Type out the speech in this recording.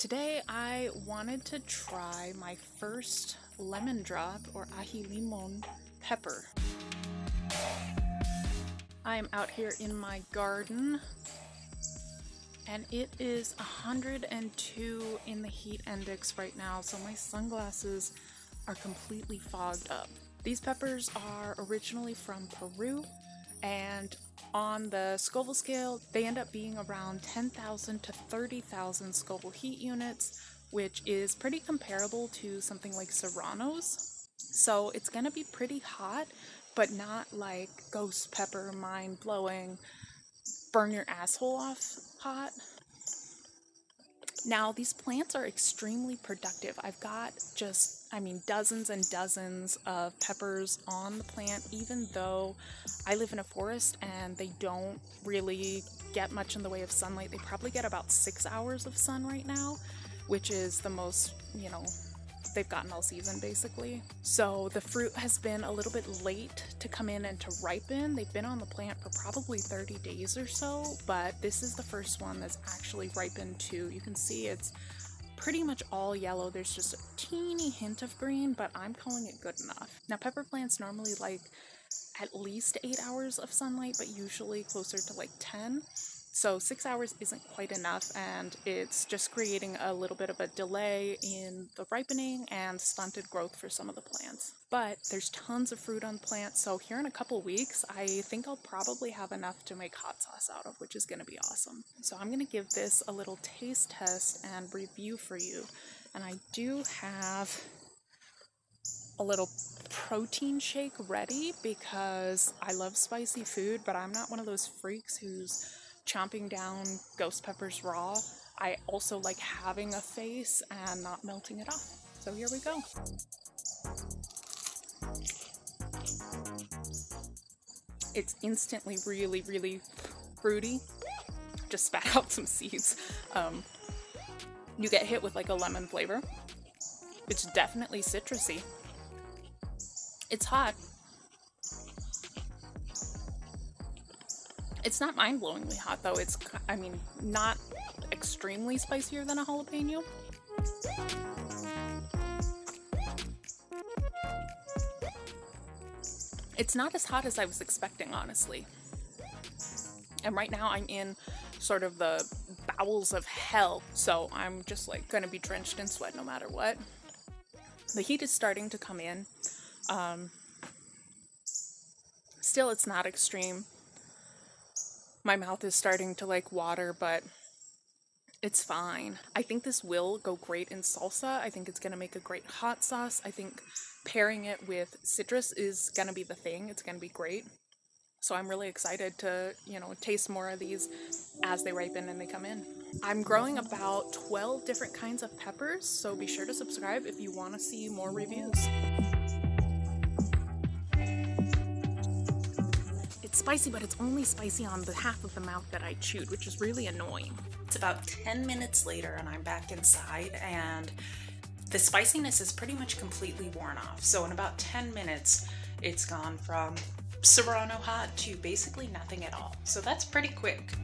Today I wanted to try my first lemon drop or Aji Limon pepper. I am out here in my garden and it is 102 in the heat index right now, so my sunglasses are completely fogged up. These peppers are originally from Peru, and on the Scoville scale, they end up being around 10,000 to 30,000 Scoville heat units, which is pretty comparable to something like Serrano's. So it's gonna be pretty hot, but not like ghost pepper, mind-blowing, burn your asshole off hot. Now, these plants are extremely productive. I've got just, dozens and dozens of peppers on the plant, even though I live in a forest and they don't really get much in the way of sunlight. They probably get about 6 hours of sun right now, which is the most, they've gotten all season basically. So the fruit has been a little bit late to come in and to ripen. They've been on the plant for probably 30 days or so, but this is the first one that's actually ripened too. You can see it's pretty much all yellow. There's just a teeny hint of green, but I'm calling it good enough. Now, pepper plants normally like at least 8 hours of sunlight, but usually closer to like 10. So 6 hours isn't quite enough, and it's just creating a little bit of a delay in the ripening and stunted growth for some of the plants. But there's tons of fruit on the plant, so here in a couple weeks, I think I'll probably have enough to make hot sauce out of, which is going to be awesome. So I'm going to give this a little taste test and review for you. And I do have a little protein shake ready because I love spicy food, but I'm not one of those freaks who's chomping down ghost peppers raw. I also like having a face and not melting it off. So here we go. It's instantly really, really fruity. Just spat out some seeds. You get hit with like a lemon flavor. It's definitely citrusy. It's hot. It's not mind-blowingly hot though. It's, not extremely spicier than a jalapeno. It's not as hot as I was expecting, honestly. And right now I'm in sort of the bowels of hell, so I'm just like gonna be drenched in sweat no matter what. The heat is starting to come in. Still, it's not extreme. My mouth is starting to like water, but it's fine. I think this will go great in salsa. I think it's gonna make a great hot sauce. I think pairing it with citrus is gonna be the thing. It's gonna be great. So I'm really excited to, taste more of these as they ripen and they come in. I'm growing about 12 different kinds of peppers, so be sure to subscribe if you wanna see more reviews. Spicy, but it's only spicy on the half of the mouth that I chewed, which is really annoying. It's about 10 minutes later and I'm back inside, and the spiciness is pretty much completely worn off. So in about 10 minutes, it's gone from Serrano hot to basically nothing at all. So that's pretty quick.